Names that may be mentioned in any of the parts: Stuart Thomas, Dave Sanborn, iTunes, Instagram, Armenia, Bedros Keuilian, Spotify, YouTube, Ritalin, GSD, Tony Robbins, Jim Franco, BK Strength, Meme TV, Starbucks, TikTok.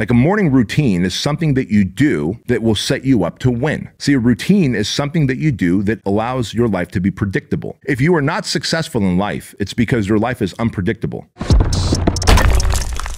Like a morning routine is something that you do that will set you up to win. See, a routine is something that you do that allows your life to be predictable. If you are not successful in life, it's because your life is unpredictable.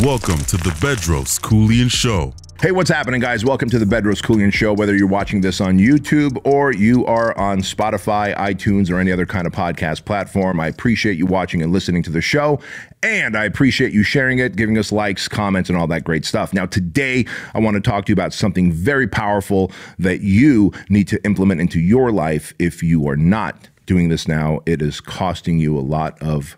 Welcome to the Bedros Keuilian Show. Hey, what's happening, guys? Welcome to the Bedros Keuilian Show. Whether you're watching this on YouTube or you are on Spotify, iTunes, or any other kind of podcast platform, I appreciate you watching and listening to the show, and I appreciate you sharing it, giving us likes, comments, and all that great stuff. Now, today, I want to talk to you about something very powerful that you need to implement into your life. If you are not doing this now, it is costing you a lot of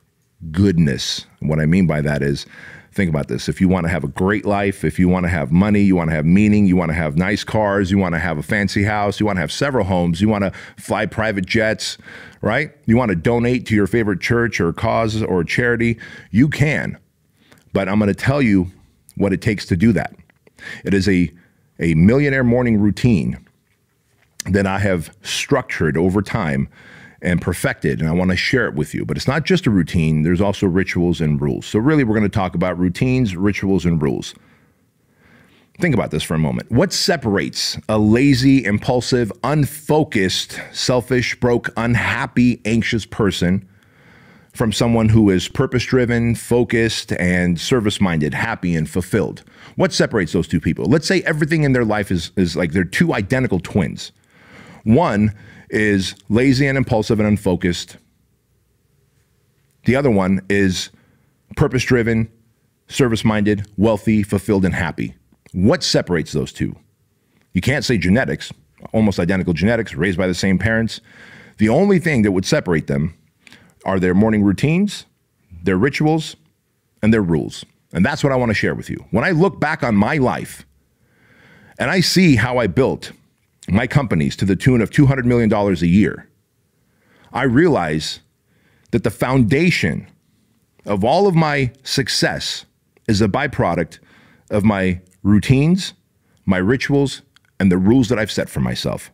goodness. And what I mean by that is, think about this. If you want to have a great life, if you want to have money, you want to have meaning, you want to have nice cars, you want to have a fancy house, you want to have several homes, you want to fly private jets, right? You want to donate to your favorite church or cause or charity, you can. But I'm going to tell you what it takes to do that. It is a millionaire morning routine that I have structured over time and perfected, and I want to share it with you. But it's not just a routine, there's also rituals and rules. So really, we're going to talk about routines, rituals, and rules. Think about this for a moment. What separates a lazy, impulsive, unfocused, selfish, broke, unhappy, anxious person from someone who is purpose-driven, focused, and service-minded, happy, and fulfilled? What separates those two people? Let's say everything in their life is like they're two identical twins. One is lazy and impulsive and unfocused. The other one is purpose-driven, service-minded, wealthy, fulfilled, and happy. What separates those two? You can't say genetics, almost identical genetics, raised by the same parents. The only thing that would separate them are their morning routines, their rituals, and their rules. And that's what I want to share with you. When I look back on my life and I see how I built my companies to the tune of $200 million a year, I realize that the foundation of all of my success is a byproduct of my routines, my rituals, and the rules that I've set for myself.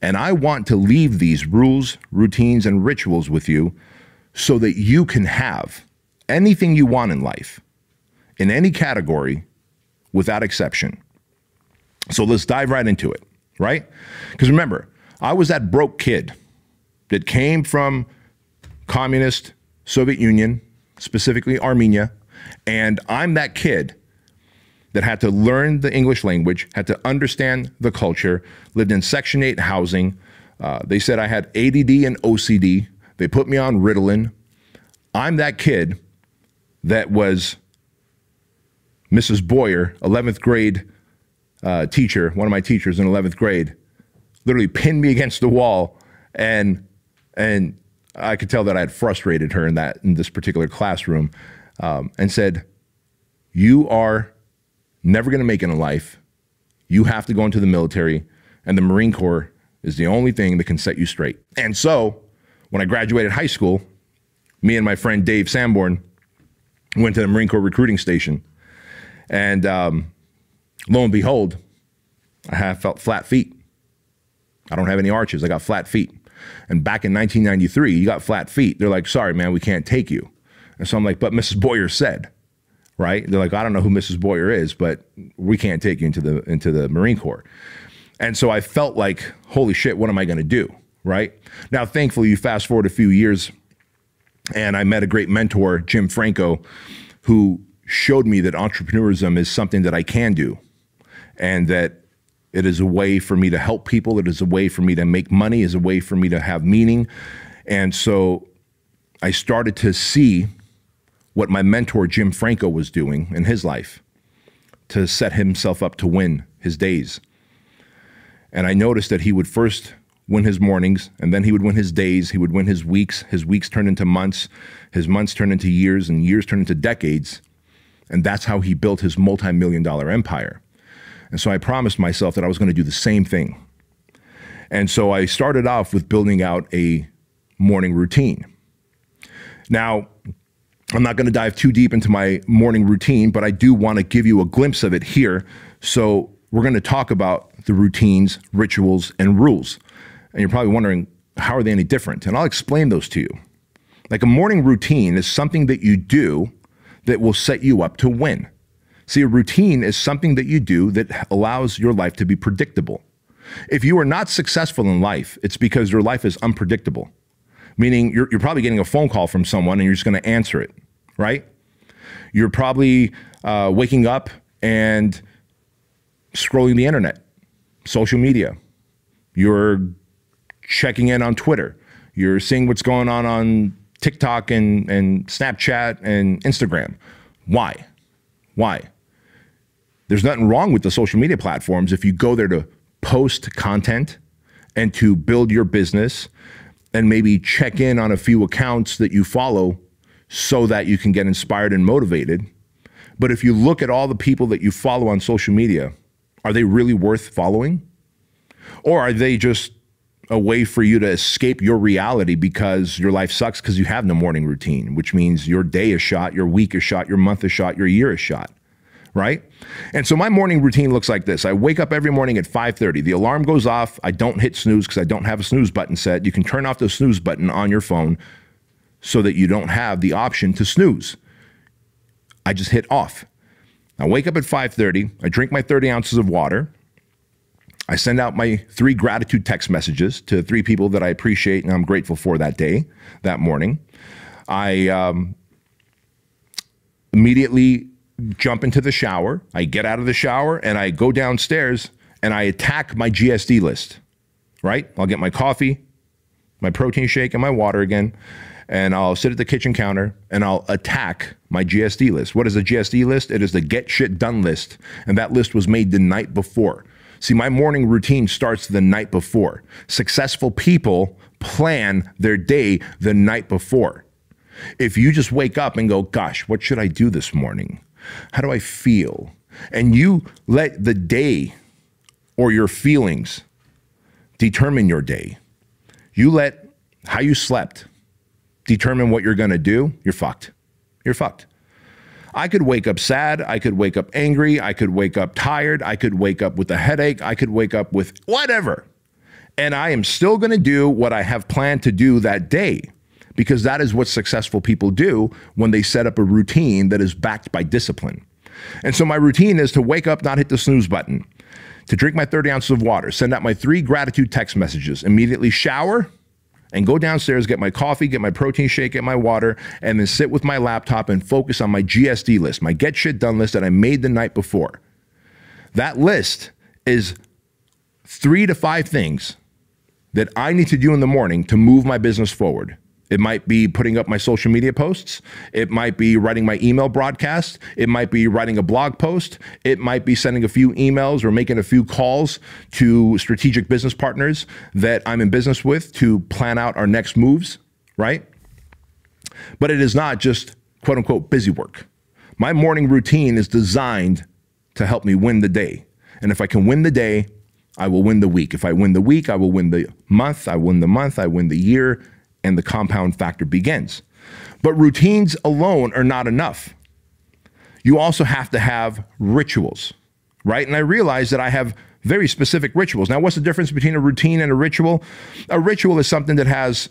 And I want to leave these rules, routines, and rituals with you so that you can have anything you want in life, in any category, without exception. So let's dive right into it. Right? Because remember, I was that broke kid that came from communist Soviet Union, specifically Armenia, and I'm that kid that had to learn the English language, had to understand the culture, lived in Section 8 housing. They said I had ADD and OCD. They put me on Ritalin. I'm that kid that was Mrs. Boyer, 11th grade teacher, one of my teachers in 11th grade, literally pinned me against the wall, and I could tell that I had frustrated her in this particular classroom, and said, "You are never going to make it in life. You have to go into the military, and the Marine Corps is the only thing that can set you straight." And so, when I graduated high school, me and my friend Dave Sanborn went to the Marine Corps recruiting station, and lo and behold, I felt flat feet. I don't have any arches. I got flat feet. And back in 1993, you got flat feet. They're like, "Sorry, man, we can't take you." And so I'm like, "But Mrs. Boyer said," right? They're like, "I don't know who Mrs. Boyer is, but we can't take you into the Marine Corps." And so I felt like, holy shit, what am I going to do, right? Now, thankfully, you fast forward a few years, and I met a great mentor, Jim Franco, who showed me that entrepreneurism is something that I can do, and that it is a way for me to help people, it is a way for me to make money, it is a way for me to have meaning. And so I started to see what my mentor, Jim Franco, was doing in his life to set himself up to win his days. And I noticed that he would first win his mornings, and then he would win his days, he would win his weeks turned into months, his months turned into years, and years turned into decades. And that's how he built his multi-million-dollar empire. And so I promised myself that I was going to do the same thing. And so I started off with building out a morning routine. Now, I'm not going to dive too deep into my morning routine, but I do want to give you a glimpse of it here. So we're going to talk about the routines, rituals, and rules. And you're probably wondering, how are they any different? And I'll explain those to you. Like a morning routine is something that you do that will set you up to win. See, a routine is something that you do that allows your life to be predictable. If you are not successful in life, it's because your life is unpredictable, meaning you're probably getting a phone call from someone and you're just going to answer it, right? You're probably waking up and scrolling the internet, social media. You're checking in on Twitter. You're seeing what's going on TikTok and Snapchat and Instagram. Why? Why? There's nothing wrong with the social media platforms if you go there to post content and to build your business and maybe check in on a few accounts that you follow so that you can get inspired and motivated. But if you look at all the people that you follow on social media, are they really worth following? Or are they just a way for you to escape your reality because your life sucks because you have no morning routine, which means your day is shot, your week is shot, your month is shot, your year is shot, right? And so my morning routine looks like this. I wake up every morning at 5:30. The alarm goes off. I don't hit snooze because I don't have a snooze button set. You can turn off the snooze button on your phone so that you don't have the option to snooze. I just hit off. I wake up at 5:30. I drink my 30 ounces of water. I send out my 3 gratitude text messages to 3 people that I appreciate and I'm grateful for that day, that morning. I immediately jump into the shower. I get out of the shower and I go downstairs and I attack my GSD list, right? I'll get my coffee, my protein shake and my water again. And I'll sit at the kitchen counter and I'll attack my GSD list. What is a GSD list? It is the get shit done list. And that list was made the night before. See, my morning routine starts the night before. Successful people plan their day the night before. If you just wake up and go, gosh, what should I do this morning? How do I feel? And you let the day or your feelings determine your day. You let how you slept determine what you're going to do. You're fucked. You're fucked. I could wake up sad. I could wake up angry. I could wake up tired. I could wake up with a headache. I could wake up with whatever. And I am still going to do what I have planned to do that day, because that is what successful people do when they set up a routine that is backed by discipline. And so my routine is to wake up, not hit the snooze button, to drink my 30 ounces of water, send out my 3 gratitude text messages, immediately shower, and go downstairs, get my coffee, get my protein shake, get my water, and then sit with my laptop and focus on my GSD list, my get shit done list that I made the night before. That list is 3 to 5 things that I need to do in the morning to move my business forward. It might be putting up my social media posts. It might be writing my email broadcast. It might be writing a blog post. It might be sending a few emails or making a few calls to strategic business partners that I'm in business with to plan out our next moves, right? But it is not just quote unquote busy work. My morning routine is designed to help me win the day. And if I can win the day, I will win the week. If I win the week, I will win the month. I win the month, I win the year. And the compound factor begins. But routines alone are not enough. You also have to have rituals, right? And I realize that I have very specific rituals. Now, what's the difference between a routine and a ritual? A ritual is something that has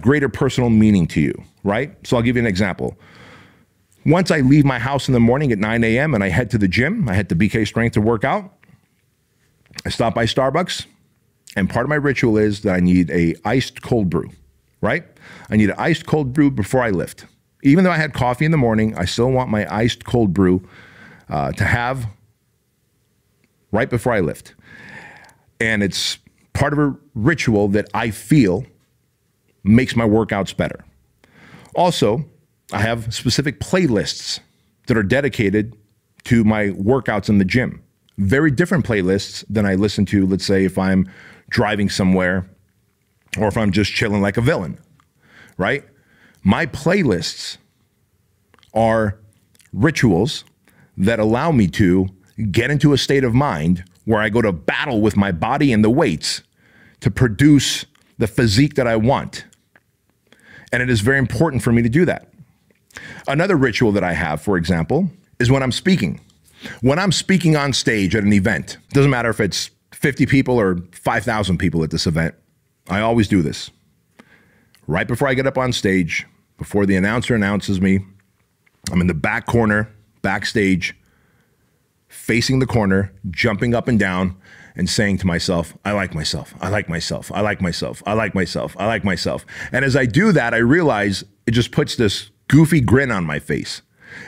greater personal meaning to you, right? So I'll give you an example. Once I leave my house in the morning at 9 a.m. and I head to the gym, I head to BK Strength to work out. I stop by Starbucks, and part of my ritual is that I need an iced cold brew. Right? I need an iced cold brew before I lift. Even though I had coffee in the morning, I still want my iced cold brew to have right before I lift. And it's part of a ritual that I feel makes my workouts better. Also, I have specific playlists that are dedicated to my workouts in the gym. Very different playlists than I listen to, let's say, if I'm driving somewhere or if I'm just chilling like a villain, right? My playlists are rituals that allow me to get into a state of mind where I go to battle with my body and the weights to produce the physique that I want. And it is very important for me to do that. Another ritual that I have, for example, is when I'm speaking. When I'm speaking on stage at an event, doesn't matter if it's 50 people or 5,000 people at this event, I always do this. Right before I get up on stage, before the announcer announces me, I'm in the back corner, backstage, facing the corner, jumping up and down, and saying to myself, I like myself, I like myself, I like myself, I like myself, I like myself. And as I do that, I realize it just puts this goofy grin on my face.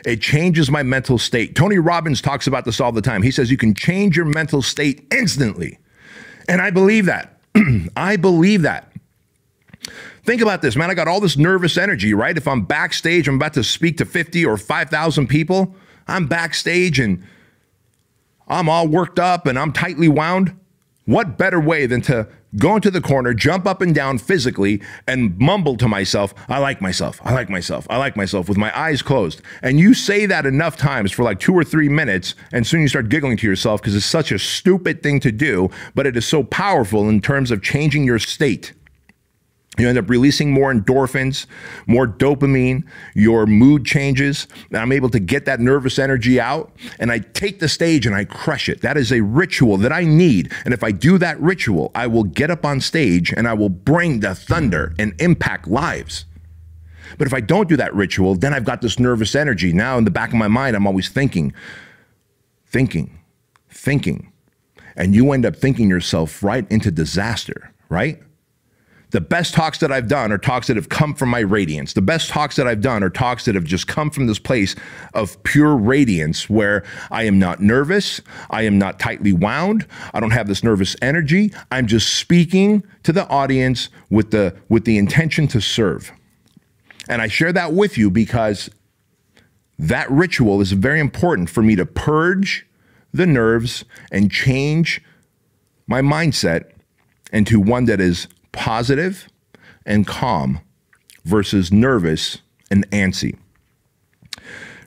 It changes my mental state. Tony Robbins talks about this all the time. He says you can change your mental state instantly. And I believe that. I believe that. Think about this, man. I got all this nervous energy, right? If I'm backstage, I'm about to speak to 50 or 5,000 people. I'm backstage and I'm all worked up and I'm tightly wound. What better way than to go into the corner, jump up and down physically, and mumble to myself, I like myself, I like myself, I like myself, with my eyes closed. And you say that enough times for like 2 or 3 minutes, and soon you start giggling to yourself because it's such a stupid thing to do, but it is so powerful in terms of changing your state. You end up releasing more endorphins, more dopamine, your mood changes, and I'm able to get that nervous energy out, and I take the stage and I crush it. That is a ritual that I need, and if I do that ritual, I will get up on stage and I will bring the thunder and impact lives. But if I don't do that ritual, then I've got this nervous energy. Now in the back of my mind, I'm always thinking, and you end up thinking yourself right into disaster, right? The best talks that I've done are talks that have come from my radiance. The best talks that I've done are talks that have just come from this place of pure radiance where I am not nervous. I am not tightly wound. I don't have this nervous energy. I'm just speaking to the audience with the intention to serve. And I share that with you because that ritual is very important for me to purge the nerves and change my mindset into one that is positive and calm versus nervous and antsy,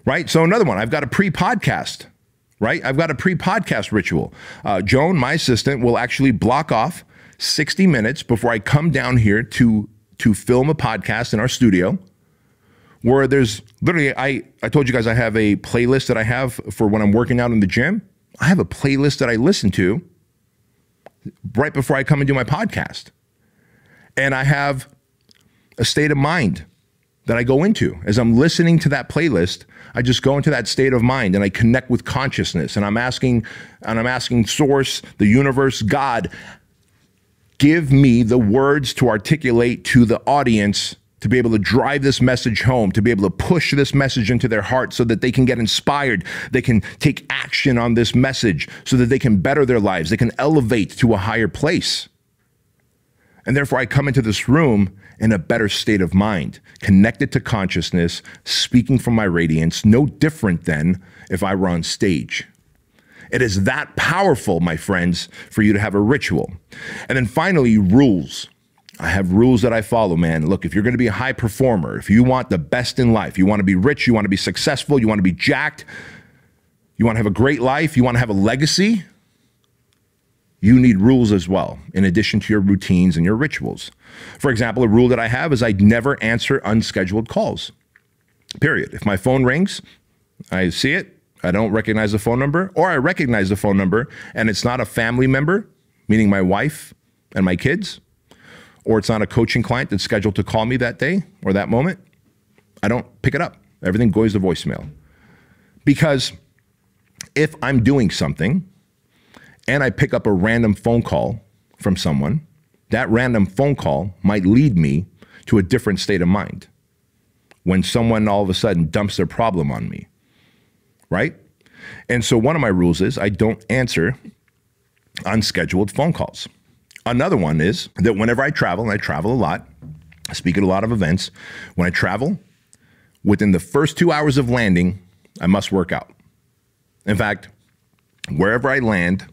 right? So another one, I've got a pre-podcast, right? I've got a pre-podcast ritual. Joan, my assistant, will actually block off 60 minutes before I come down here to film a podcast in our studio where there's literally, I told you guys I have a playlist that I have for when I'm working out in the gym. I have a playlist that I listen to right before I come and do my podcast. And I have a state of mind that I go into. As I'm listening to that playlist, I just go into that state of mind and I connect with consciousness. And I'm asking source, the universe, God, give me the words to articulate to the audience to be able to drive this message home, to be able to push this message into their heart so that they can get inspired, they can take action on this message so that they can better their lives, they can elevate to a higher place. And therefore, I come into this room in a better state of mind, connected to consciousness, speaking from my radiance, no different than if I were on stage. It is that powerful, my friends, for you to have a ritual. And then finally, rules. I have rules that I follow, man. Look, if you're going to be a high performer, if you want the best in life, you want to be rich, you want to be successful, you want to be jacked, you want to have a great life, you want to have a legacy, you need rules as well, in addition to your routines and your rituals. For example, a rule that I have is I never answer unscheduled calls, period. If my phone rings, I see it, I don't recognize the phone number, or I recognize the phone number and it's not a family member, meaning my wife and my kids, or it's not a coaching client that's scheduled to call me that day or that moment, I don't pick it up. Everything goes to voicemail. Because if I'm doing something, and I pick up a random phone call from someone, that random phone call might lead me to a different state of mind when someone all of a sudden dumps their problem on me, right? And so one of my rules is I don't answer unscheduled phone calls. Another one is that whenever I travel, and I travel a lot, I speak at a lot of events, when I travel, within the first 2 hours of landing, I must work out. In fact, wherever I land,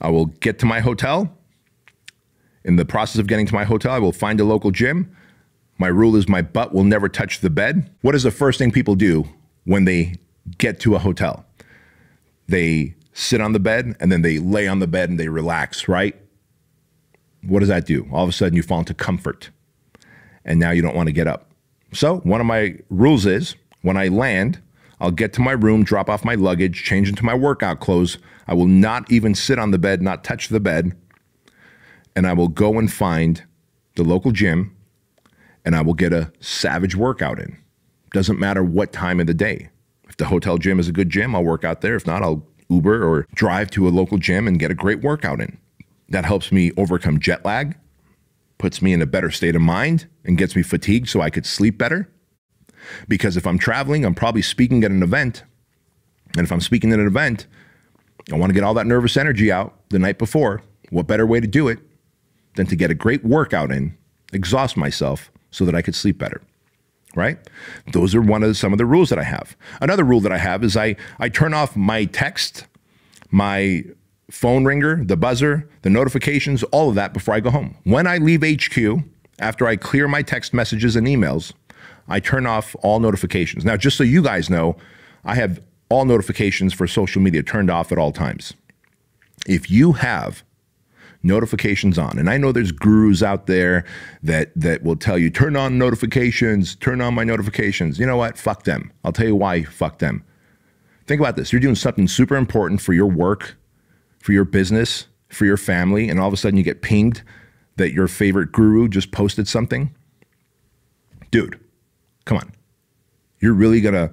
I will get to my hotel. In the process of getting to my hotel, I will find a local gym. My rule is my butt will never touch the bed. What is the first thing people do when they get to a hotel? They sit on the bed and then they lay on the bed and they relax, right? What does that do? All of a sudden you fall into comfort and now you don't want to get up. So one of my rules is when I land, I'll get to my room, drop off my luggage, change into my workout clothes. I will not even sit on the bed, not touch the bed. And I will go and find the local gym and I will get a savage workout in. Doesn't matter what time of the day. If the hotel gym is a good gym, I'll work out there. If not, I'll Uber or drive to a local gym and get a great workout in. That helps me overcome jet lag, puts me in a better state of mind, and gets me fatigued so I could sleep better. Because if I'm traveling, I'm probably speaking at an event. And if I'm speaking at an event, I want to get all that nervous energy out the night before. What better way to do it than to get a great workout in, exhaust myself so that I could sleep better, right? Those are some of the rules that I have. Another rule that I have is I turn off my text, my phone ringer, the buzzer, the notifications, all of that before I go home. When I leave HQ, after I clear my text messages and emails, I turn off all notifications. Now, just so you guys know, I have all notifications for social media turned off at all times. If you have notifications on, and I know there's gurus out there that will tell you, turn on notifications, turn on my notifications. You know what? Fuck them. I'll tell you why fuck them. Think about this. You're doing something super important for your work, for your business, for your family, and all of a sudden you get pinged that your favorite guru just posted something. Dude, come on. You're really gonna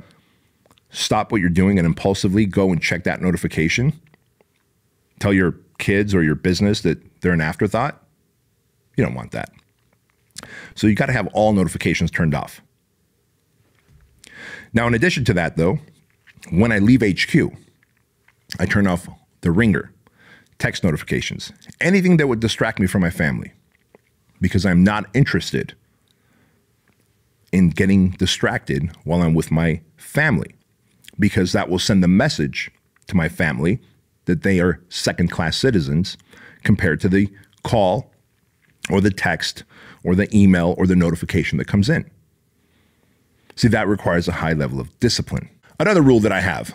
stop what you're doing and impulsively go and check that notification? Tell your kids or your business that they're an afterthought? You don't want that. So you gotta have all notifications turned off. Now, in addition to that though, when I leave HQ, I turn off the ringer, text notifications, anything that would distract me from my family, because I'm not interested in getting distracted while I'm with my family, because that will send a message to my family that they are second-class citizens compared to the call or the text or the email or the notification that comes in. See, that requires a high level of discipline. Another rule that I have,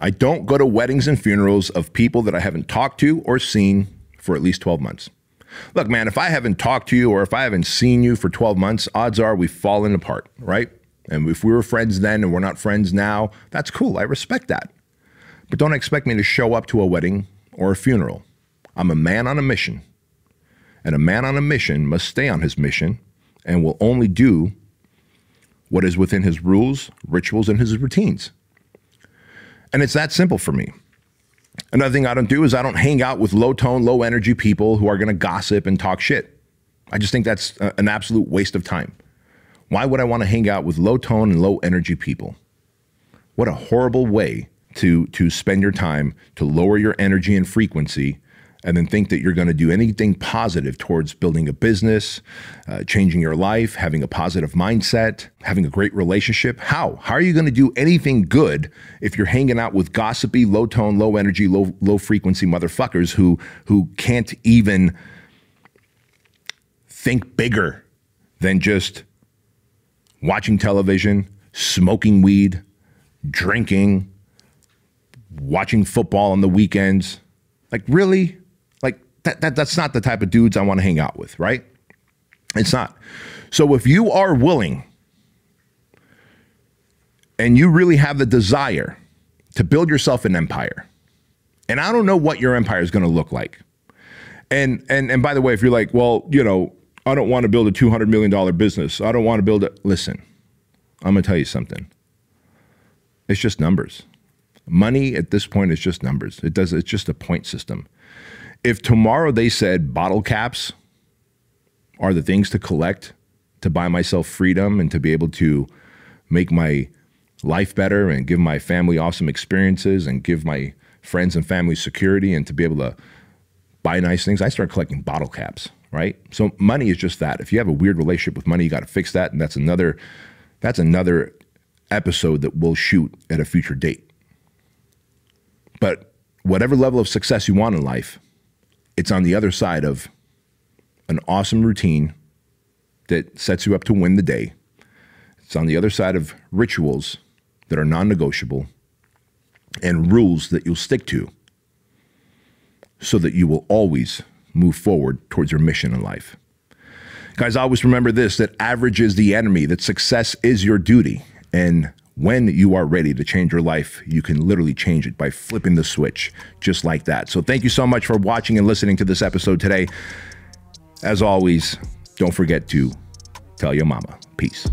I don't go to weddings and funerals of people that I haven't talked to or seen for at least 12 months. Look, man, if I haven't talked to you or if I haven't seen you for 12 months, odds are we've fallen apart, right? And if we were friends then and we're not friends now, that's cool. I respect that. But don't expect me to show up to a wedding or a funeral. I'm a man on a mission. And a man on a mission must stay on his mission and will only do what is within his rules, rituals, and his routines. And it's that simple for me. Another thing I don't do is I don't hang out with low tone, low energy people who are going to gossip and talk shit. I just think that's an absolute waste of time. Why would I want to hang out with low tone and low energy people? What a horrible way to spend your time, to lower your energy and frequency, and then think that you're going to do anything positive towards building a business, changing your life, having a positive mindset, having a great relationship. How are you going to do anything good if you're hanging out with gossipy, low tone, low energy, low frequency motherfuckers who can't even think bigger than just watching television, smoking weed, drinking, watching football on the weekends? Like, really? That's not the type of dudes I want to hang out with, right? It's not. So if you are willing and you really have the desire to build yourself an empire, and I don't know what your empire is going to look like. And by the way, if you're like, well, you know, I don't want to build a $200 million business. I don't want to build it. Listen, I'm going to tell you something. It's just numbers. Money at this point is just numbers. It's just a point system. If tomorrow they said bottle caps are the things to collect to buy myself freedom and to be able to make my life better and give my family awesome experiences and give my friends and family security and to be able to buy nice things, I start collecting bottle caps, right? So money is just that. If you have a weird relationship with money, you got to fix that. And that's another episode that we'll shoot at a future date. But whatever level of success you want in life, it's on the other side of an awesome routine that sets you up to win the day. It's on the other side of rituals that are non-negotiable and rules that you'll stick to so that you will always move forward towards your mission in life. Guys, always remember this, that average is the enemy, that success is your duty. And when you are ready to change your life, you can literally change it by flipping the switch just like that. So thank you so much for watching and listening to this episode today. As always, don't forget to tell your mama. Peace.